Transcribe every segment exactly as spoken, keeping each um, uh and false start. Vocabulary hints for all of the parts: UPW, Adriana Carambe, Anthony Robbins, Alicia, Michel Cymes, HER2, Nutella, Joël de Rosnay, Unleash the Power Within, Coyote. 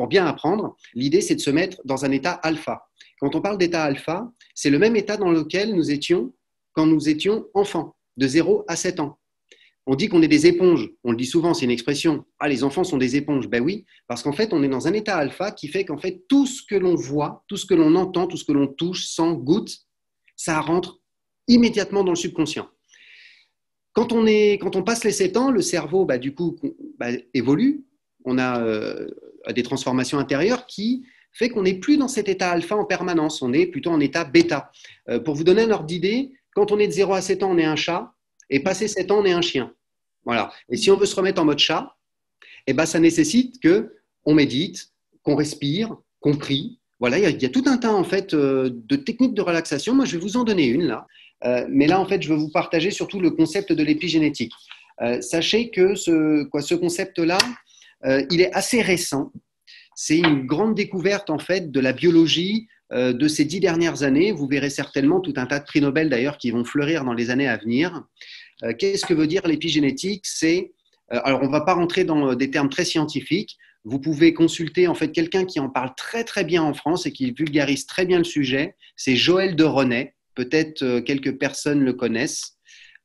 pour bien apprendre, l'idée c'est de se mettre dans un état alpha. Quand on parle d'état alpha, c'est le même état dans lequel nous étions quand nous étions enfants, de zéro à sept ans. On dit qu'on est des éponges, on le dit souvent, c'est une expression. Ah, les enfants sont des éponges. Ben oui, parce qu'en fait, on est dans un état alpha qui fait qu'en fait, tout ce que l'on voit, tout ce que l'on entend, tout ce que l'on touche, sent, goûte, ça rentre immédiatement dans le subconscient. Quand on, est, quand on passe les sept ans, le cerveau, bah, du coup, bah, évolue. On a euh, des transformations intérieures qui fait qu'on n'est plus dans cet état alpha en permanence. On est plutôt en état bêta. Euh, pour vous donner un ordre d'idée, quand on est de zéro à sept ans, on est un chat. Et passé sept ans, on est un chien. Voilà. Et si on veut se remettre en mode chat, eh ben, ça nécessite qu'on médite, qu'on respire, qu'on prie. Voilà, il y a, il y a tout un tas en fait, de techniques de relaxation. Moi, je vais vous en donner une là. Euh, mais là, en fait, je veux vous partager surtout le concept de l'épigénétique. Euh, sachez que ce, quoi, ce concept-là, euh, il est assez récent. C'est une grande découverte en fait, de la biologie euh, de ces dix dernières années. Vous verrez certainement tout un tas de prix Nobel d'ailleurs qui vont fleurir dans les années à venir. Euh, qu'est-ce que veut dire l'épigénétique? C'est, euh, alors on ne va pas rentrer dans des termes très scientifiques. Vous pouvez consulter en fait quelqu'un qui en parle très très bien en France et qui vulgarise très bien le sujet. C'est Joël de Rosnay. Peut-être euh, quelques personnes le connaissent.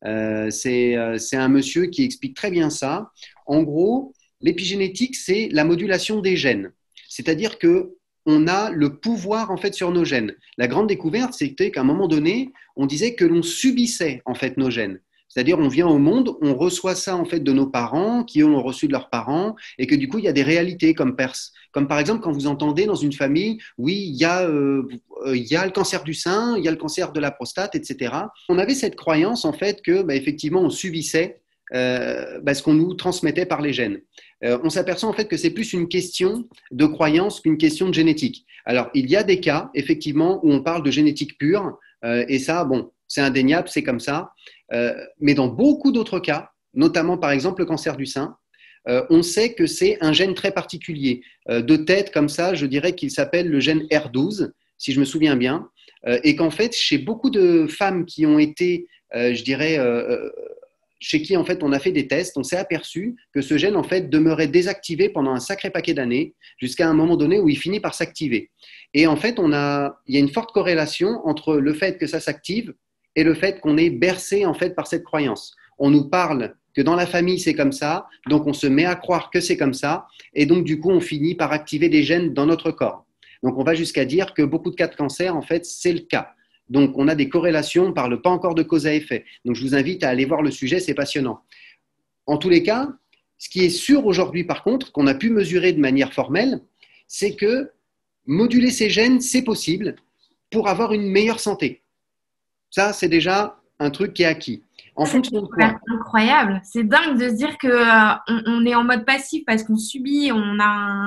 Euh, c'est euh, c'est un monsieur qui explique très bien ça. En gros, l'épigénétique, c'est la modulation des gènes. C'est-à-dire que on a le pouvoir en fait sur nos gènes. La grande découverte, c'était qu'à un moment donné, on disait que l'on subissait en fait nos gènes. C'est-à-dire, on vient au monde, on reçoit ça en fait de nos parents, qui ont reçu de leurs parents, et que du coup, il y a des réalités comme, pers- comme par exemple quand vous entendez dans une famille, oui, il y, euh, y a le cancer du sein, il y a le cancer de la prostate, et cetera. On avait cette croyance en fait que, bah, effectivement, on subissait euh, bah, ce qu'on nous transmettait par les gènes. Euh, on s'aperçoit en fait que c'est plus une question de croyance qu'une question de génétique. Alors, il y a des cas effectivement où on parle de génétique pure, euh, et ça, bon, c'est indéniable, c'est comme ça. Euh, mais dans beaucoup d'autres cas, notamment par exemple le cancer du sein, euh, on sait que c'est un gène très particulier. Euh, de tête comme ça, je dirais qu'il s'appelle le gène H E R deux, si je me souviens bien, euh, et qu'en fait, chez beaucoup de femmes qui ont été, euh, je dirais, euh, chez qui en fait on a fait des tests, on s'est aperçu que ce gène en fait demeurait désactivé pendant un sacré paquet d'années, jusqu'à un moment donné où il finit par s'activer. Et en fait, on a, il y a une forte corrélation entre le fait que ça s'active et le fait qu'on est bercé en fait par cette croyance. On nous parle que dans la famille c'est comme ça, donc on se met à croire que c'est comme ça, et donc du coup on finit par activer des gènes dans notre corps. Donc on va jusqu'à dire que beaucoup de cas de cancer en fait c'est le cas. Donc on a des corrélations, on ne parle pas encore de cause à effet. Donc je vous invite à aller voir le sujet, c'est passionnant. En tous les cas, ce qui est sûr aujourd'hui par contre, qu'on a pu mesurer de manière formelle, c'est que moduler ces gènes c'est possible pour avoir une meilleure santé. Ça, c'est déjà un truc qui est acquis. En fonction de quoi ? C'est incroyable. C'est dingue de se dire qu'on euh, on est en mode passif parce qu'on subit, on a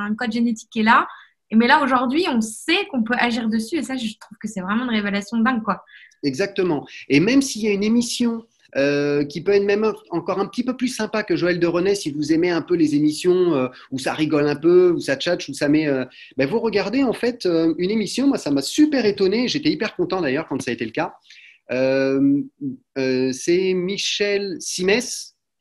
un code génétique qui est là. Mais là, aujourd'hui, on sait qu'on peut agir dessus. Et ça, je trouve que c'est vraiment une révélation dingue, quoi. Exactement. Et même s'il y a une émission euh, qui peut être même encore un petit peu plus sympa que Joël de Rosnay, si vous aimez un peu les émissions euh, où ça rigole un peu, où ça tchatche, où ça met… Euh, ben vous regardez en fait euh, une émission. Moi, ça m'a super étonné. J'étais hyper content d'ailleurs quand ça a été le cas. Euh, euh, c'est Michel Cymes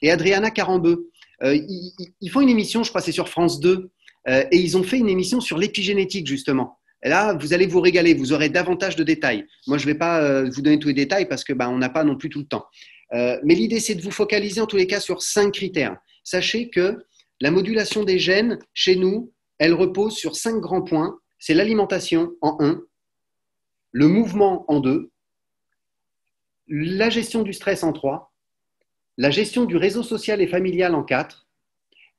et Adriana Carambe. Euh, ils, ils font une émission, je crois c'est sur France deux, euh, et ils ont fait une émission sur l'épigénétique justement. Et là, vous allez vous régaler, vous aurez davantage de détails. Moi, je ne vais pas euh, vous donner tous les détails parce que bah, on n'a pas non plus tout le temps. Euh, mais l'idée, c'est de vous focaliser en tous les cas sur cinq critères. Sachez que la modulation des gènes, chez nous, elle repose sur cinq grands points. C'est l'alimentation en un, le mouvement en deux, la gestion du stress en trois, la gestion du réseau social et familial en quatre,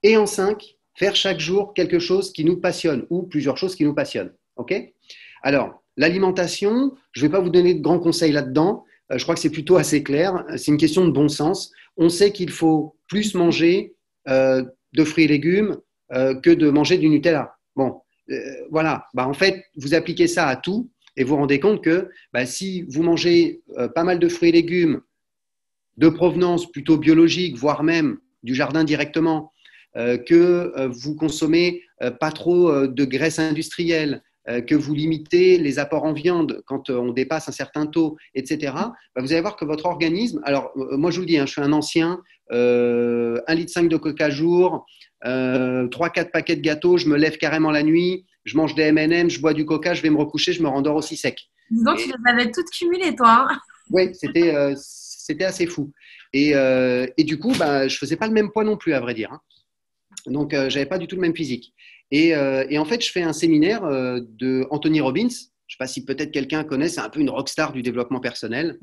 et en cinq, faire chaque jour quelque chose qui nous passionne ou plusieurs choses qui nous passionnent. Okay ? Alors, l'alimentation, je ne vais pas vous donner de grands conseils là-dedans, je crois que c'est plutôt assez clair, c'est une question de bon sens. On sait qu'il faut plus manger euh, de fruits et légumes euh, que de manger du Nutella. Bon, euh, voilà, bah, en fait, vous appliquez ça à tout. Et vous vous rendez compte que bah, si vous mangez euh, pas mal de fruits et légumes de provenance plutôt biologique, voire même du jardin directement, euh, que euh, vous consommez euh, pas trop euh, de graisse industrielle, euh, que vous limitez les apports en viande quand euh, on dépasse un certain taux, et cetera, bah, vous allez voir que votre organisme… Alors, euh, moi, je vous le dis, hein, je suis un ancien, euh, un virgule cinq litre de coca jour, euh, trois quatre paquets de gâteaux, je me lève carrément la nuit, je mange des M and M, je bois du coca, je vais me recoucher, je me rendors aussi sec. Donc, et... tu les avais toutes cumulées, toi, hein. Oui, c'était… Euh, C'était assez fou. Et, euh, et du coup, bah, je ne faisais pas le même poids non plus, à vrai dire. Hein. Donc, euh, je n'avais pas du tout le même physique. Et, euh, et en fait, je fais un séminaire euh, de Anthony Robbins. Je ne sais pas si peut-être quelqu'un connaît, c'est un peu une rockstar du développement personnel.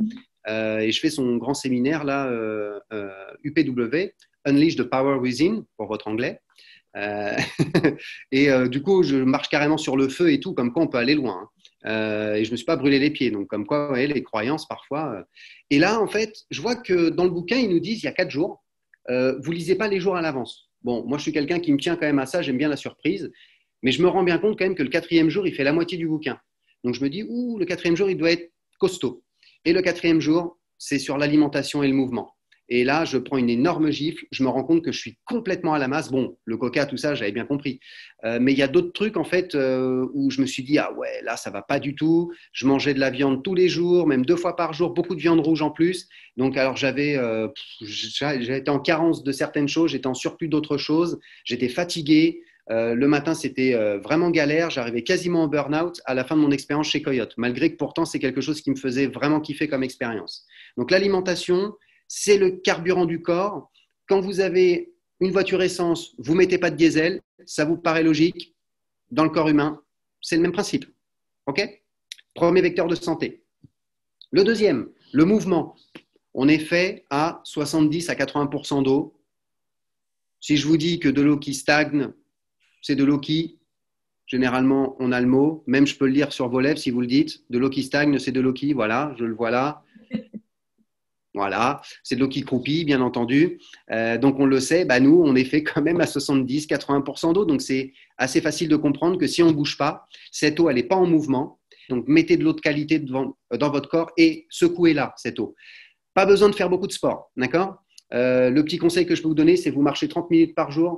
Euh, et je fais son grand séminaire, là, euh, euh, U P W, Unleash the Power Within, pour votre anglais. Euh, et euh, du coup, je marche carrément sur le feu et tout, comme quoi on peut aller loin. Hein. Euh, et je ne me suis pas brûlé les pieds, donc comme quoi, vous voyez, les croyances parfois. Euh... Et là, en fait, je vois que dans le bouquin, ils nous disent, il y a quatre jours, euh, vous ne lisez pas les jours à l'avance. Bon, moi, je suis quelqu'un qui me tient quand même à ça, j'aime bien la surprise, mais je me rends bien compte quand même que le quatrième jour, il fait la moitié du bouquin. Donc, je me dis, ouh, le quatrième jour, il doit être costaud. Et le quatrième jour, c'est sur l'alimentation et le mouvement. Et là, je prends une énorme gifle, je me rends compte que je suis complètement à la masse. Bon, le coca, tout ça, j'avais bien compris. Euh, mais il y a d'autres trucs, en fait, euh, où je me suis dit, ah ouais, là, ça ne va pas du tout. Je mangeais de la viande tous les jours, même deux fois par jour, beaucoup de viande rouge en plus. Donc, alors, j'avais, euh, j'étais en carence de certaines choses, j'étais en surplus d'autres choses, j'étais fatigué. Euh, le matin, c'était euh, vraiment galère, j'arrivais quasiment en burn-out à la fin de mon expérience chez Coyote, malgré que pourtant, c'est quelque chose qui me faisait vraiment kiffer comme expérience. Donc, l'alimentation… c'est le carburant du corps. Quand vous avez une voiture essence, vous ne mettez pas de diesel, ça vous paraît logique. Dans le corps humain, c'est le même principe. Okay ? Premier vecteur de santé. Le deuxième, le mouvement. On est fait à soixante-dix à quatre-vingts pour cent d'eau. Si je vous dis que de l'eau qui stagne, c'est de l'eau qui… Généralement, on a le mot. Même je peux le lire sur vos lèvres si vous le dites. De l'eau qui stagne, c'est de l'eau qui… Voilà, je le vois là. Voilà, c'est de l'eau qui croupit, bien entendu. Euh, donc, on le sait, bah nous, on est fait quand même à soixante-dix à quatre-vingts pour cent d'eau. Donc, c'est assez facile de comprendre que si on ne bouge pas, cette eau, elle n'est pas en mouvement. Donc, mettez de l'eau de qualité devant, dans votre corps et secouez-la, cette eau. Pas besoin de faire beaucoup de sport, d'accord ? euh, Le petit conseil que je peux vous donner, c'est vous marchez trente minutes par jour,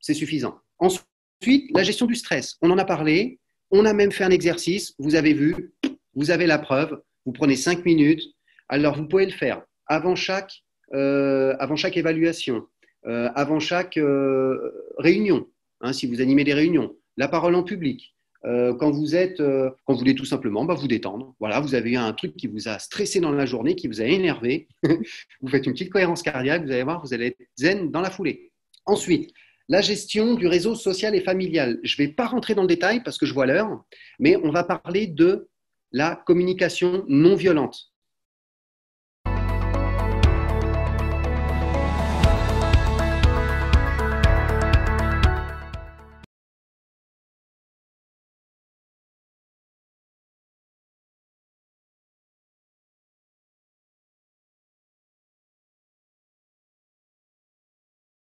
c'est suffisant. Ensuite, la gestion du stress. On en a parlé, on a même fait un exercice, vous avez vu, vous avez la preuve, vous prenez cinq minutes. Alors, vous pouvez le faire. Avant chaque, euh, avant chaque évaluation, euh, avant chaque euh, réunion, hein, si vous animez des réunions, la parole en public, euh, quand vous êtes, euh, quand vous voulez tout simplement bah, vous détendre. Voilà, vous avez eu un truc qui vous a stressé dans la journée, qui vous a énervé, vous faites une petite cohérence cardiaque, vous allez voir, vous allez être zen dans la foulée. Ensuite, la gestion du réseau social et familial. Je ne vais pas rentrer dans le détail parce que je vois l'heure, mais on va parler de la communication non violente.